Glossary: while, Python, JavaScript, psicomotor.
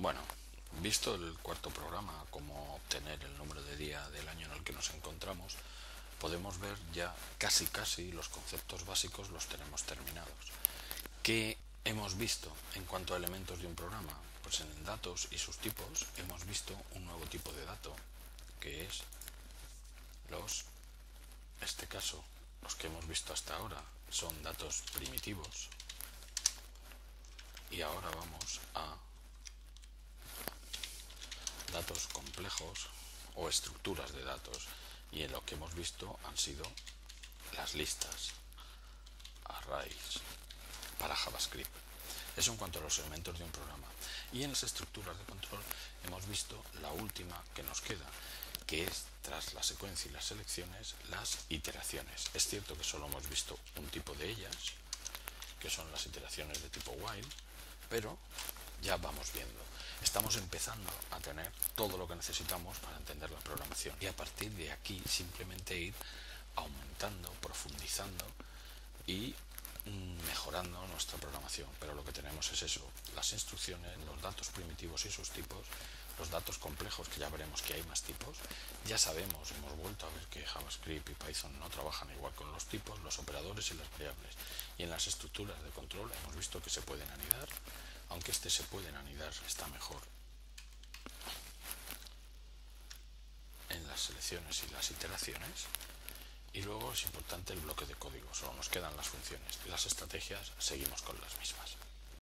Bueno, visto el cuarto programa, cómo obtener el número de día del año en el que nos encontramos, podemos ver ya casi los conceptos básicos los tenemos terminados. ¿Qué hemos visto en cuanto a elementos de un programa? Pues en datos y sus tipos hemos visto un nuevo tipo de dato, que es los que hemos visto hasta ahora son datos primitivos. Y ahora vamos a datos complejos o estructuras de datos, y en lo que hemos visto han sido las listas, arrays, para JavaScript. Eso en cuanto a los elementos de un programa. Y en las estructuras de control hemos visto la última que nos queda, que es, tras la secuencia y las selecciones, las iteraciones. Es cierto que solo hemos visto un tipo de ellas, que son las iteraciones de tipo while, pero ya vamos viendo. Estamos empezando a tener todo lo que necesitamos para entender la programación. Y a partir de aquí simplemente ir aumentando, profundizando y mejorando nuestra programación. Pero lo que tenemos es eso, las instrucciones, los datos primitivos y sus tipos, los datos complejos, que ya veremos que hay más tipos. Ya sabemos, hemos vuelto a ver que JavaScript y Python no trabajan igual con los tipos, los operadores y las variables. Y en las estructuras de control hemos visto que se pueden anidar, aunque se pueden anidar, está mejor. En las selecciones y las iteraciones. Y luego es importante el bloque de código, solo nos quedan las funciones. Las estrategias seguimos con las mismas.